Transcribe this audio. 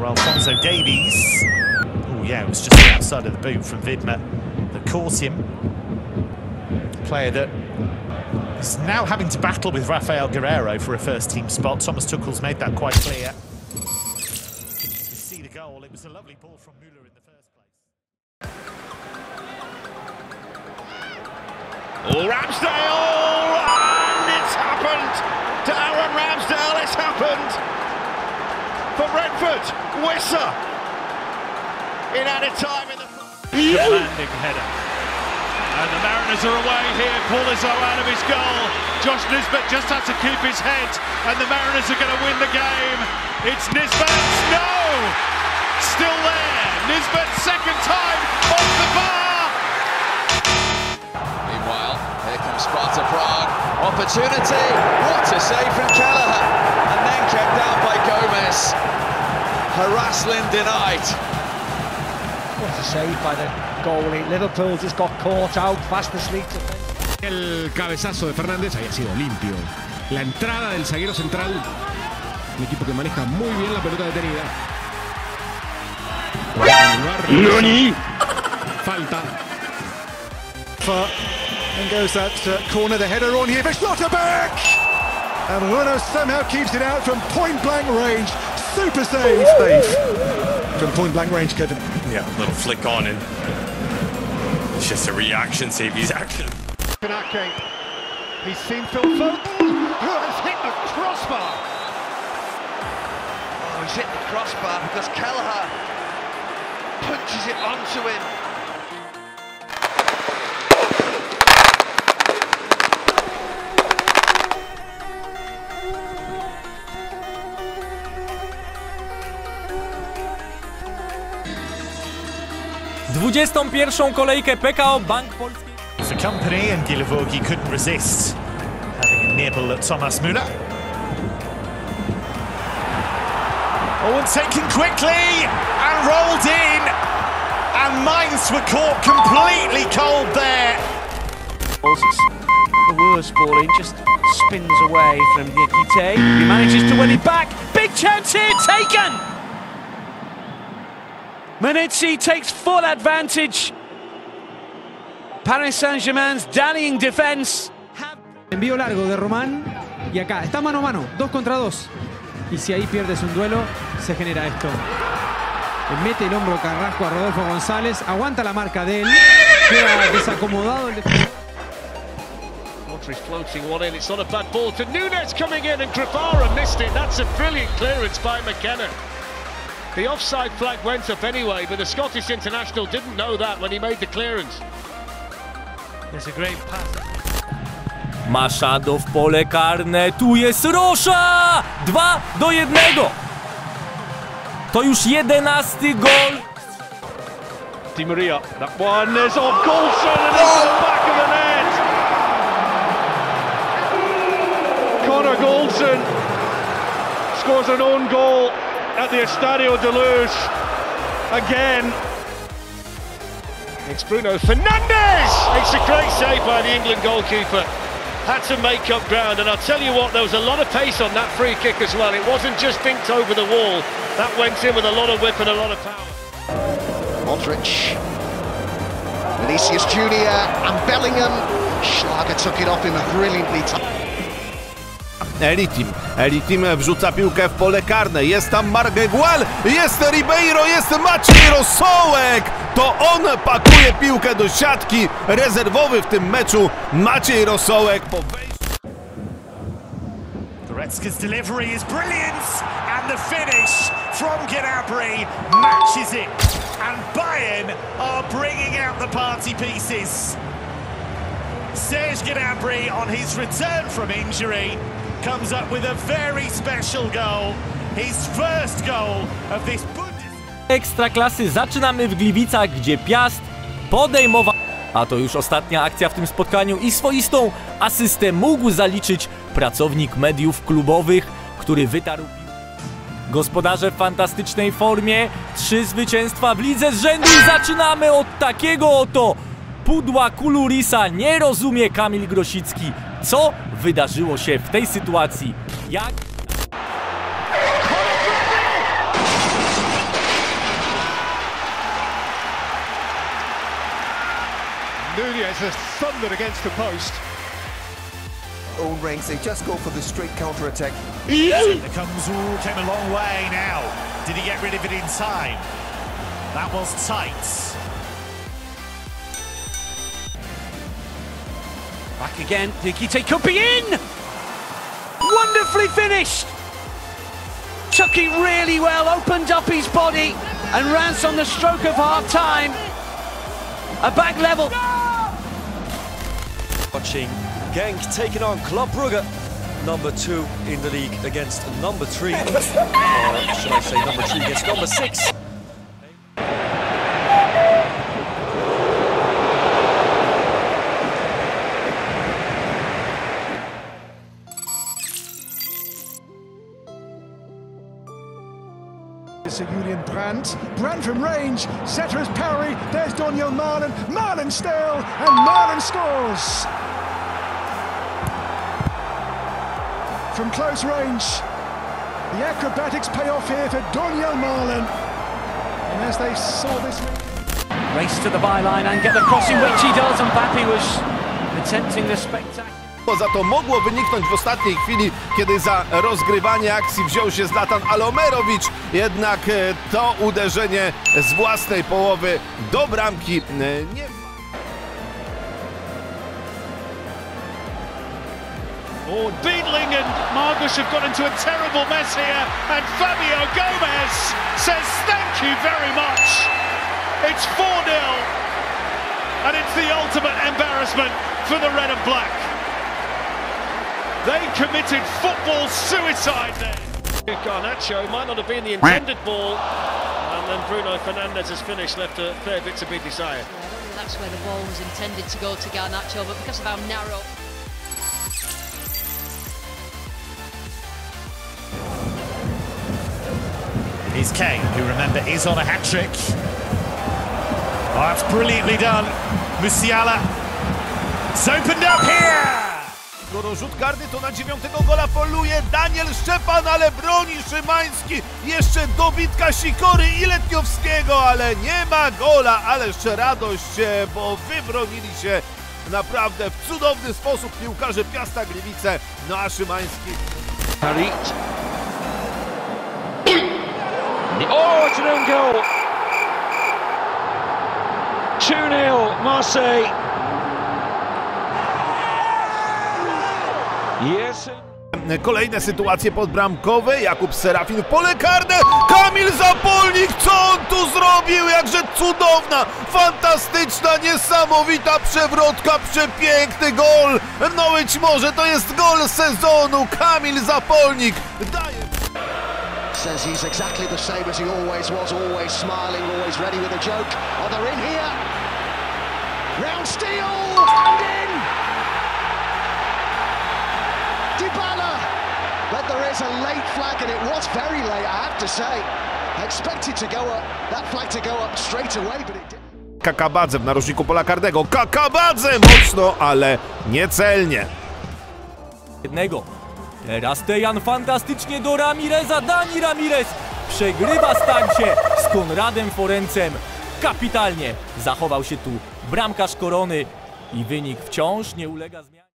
for Alfonso Davies. Oh yeah, it was just the outside of the boot from Widmer that caught him. A player that is now having to battle with Rafael Guerrero for a first-team spot. Thomas Tuchel's made that quite clear. You see the goal, it was a lovely ball from Müller in the first place. Oh, Ramsdale! And it's happened! To Aaron Ramsdale, it's happened! For Brentford, Wisser! In added time in the... Atlantic header. And the Mariners are away here. Paulizzo out of his goal. Josh Nisbet just had to keep his head, and the Mariners are going to win the game. It's Nisbet. No! Still there. Nisbet second time off the bar. Meanwhile, here comes Sparta Prague. Opportunity. What a save from Callaghan. And then kept down by Gomez. Haraslin denied. What a save by the goalie. Liverpool just got caught out, fast asleep. El cabezazo de Fernández había sido limpio. La entrada del zaguero central, un equipo que maneja muy bien la pelota detenida. Nani? Falta. And goes that corner, the header on here for Schlotterbeck! And Nunes somehow keeps it out from point-blank range. Super save, Dave. From point-blank range, Kevin. Yeah, a little flick on and it's just a reaction save. He's actually. He's seen Phil Foden, who has hit the crossbar. Oh, he's hit the crossbar because Kalha punches it onto him. Kolejkę PKO Bank Polski. The company and Gilivogi couldn't resist having a nibble at Thomas Müller. Oh, and taken quickly and rolled in, and Mainz were caught completely cold there. The worst ball in, just spins away from Nikite. He manages to win it back. Big chance here taken. Manizzi takes full advantage. Paris Saint-Germain's dallying defense. Envío largo de Roman y acá está mano a mano, 2 contra 2. Y si ahí pierdes un duelo, se genera esto. Le mete el hombro Garnacho a Rodolfo González, aguanta la marca de él, queda desacomodado. Water is floating one in. It's not a bad ball to Nunes coming in, and Grafara missed it. That's a brilliant clearance by McKenna. The offside flag went up anyway, but the Scottish international didn't know that when he made the clearance. There's a great pass. Machado w pole karne, tu jest Rosza! 2-1! To już 11. gol. Di Maria, that one is off Goulson and it's in the back of the net! Connor Goulson scores an own goal at the Estadio de Luz again. It's Bruno Fernandes! It's a great save by the England goalkeeper. Had to make up ground, and I'll tell you what, there was a lot of pace on that free kick as well. It wasn't just dinked over the wall. That went in with a lot of whip and a lot of power. Modric, Vinicius Junior and Bellingham. Schlager took it off him brilliantly. Elitim wrzuca piłkę w pole karne, jest tam Margegual, jest Ribeiro, jest Maciej Rosołek! To on pakuje piłkę do siatki, rezerwowy w tym meczu Maciej Rosołek po wejściu. Goretzka's delivery is brilliant, and the finish from Gnabry matches it, and Bayern are bringing out the party pieces. Serge Gnabry on his return from injury comes up with a very special goal, his first goal of this Bundesliga. Ekstraklasy zaczynamy w Gliwicach, gdzie Piast podejmował, a to już ostatnia akcja w tym spotkaniu, i swoistą asystę mógł zaliczyć pracownik mediów klubowych, który wytarł. Gospodarze w fantastycznej formie, 3 zwycięstwa w lidze z rzędu i zaczynamy od takiego oto pudła kulurisa. Nie rozumie Kamil Grosicki, co wydarzyło się w tej sytuacji. Jak... has thundered against the post. Own ranks, they just go for the straight counter-attack. It comes, came a long way now. Did he get rid of it in time? That was tight. Back again, Nikita could be in! Wonderfully finished! Took it really well, opened up his body, and Rance on the stroke of half-time. A back level. No! Watching Genk taking on Club Brugge, number 2 in the league against number 3. Or should I say number 3 against number 6. Julian Brandt from range, Setter's parry, there's Daniel Marlin, Marlin still, and Marlin scores! From close range, the acrobatics pay off here for Daniel Marlin, and as they saw this... Race to the byline and get the crossing, which he does, and Mbappé was attempting the spectacular... Za to mogło wyniknąć w ostatniej chwili, kiedy za rozgrywanie akcji wziął się Zlatan Alomerowicz. Jednak to uderzenie z własnej połowy do bramki nie ma. Oh, Beedling and Margush have got into a terrible mess here, and Fabio Gomez says thank you very much. It's 4-0, and it's the ultimate embarrassment for the red and black. They committed football suicide there. Garnacho might not have been the intended ball, and then Bruno Fernandes has finished, left a fair bit to be desired. Yeah, that's where the ball was intended to go to Garnacho, but because of how narrow... Here's Kane, who remember is on a hat-trick. Oh, that's brilliantly done. Musiala, it's opened up here! Skoro rzut karny, to na 9 gola poluje Daniel Szczepan, ale broni Szymański, jeszcze dobitka Sikory i Letniowskiego, ale nie ma gola, ależ radość, bo wybronili się naprawdę w cudowny sposób piłkarze Piasta Gliwice, no a Szymański... Oh, it's an own goal! 2-0, Marseille! Yes. Kolejne sytuacje podbramkowe, Jakub Serafin, pole karne, Kamil Zapolnik, co on tu zrobił, jakże cudowna, fantastyczna, niesamowita przewrotka, przepiękny gol, no być może to jest gol sezonu, Kamil Zapolnik daje... Says he's exactly the same as he always was, always smiling, always ready with a joke, oh they're in here, Ramsdale, and in! But there is a late flag, and it was very late, I have to say. I expected to go up, that flag to go up straight away, but it didn't. Kakabadze w narożniku pola karnego. Kakabadze mocno, ale niecelnie. Jednego. Teraz Tejan fantastycznie do Ramireza. Dani Ramirez przegrywa starcie z Konradem Forencem. Kapitalnie zachował się tu bramkarz Korony i wynik wciąż nie ulega zmianie.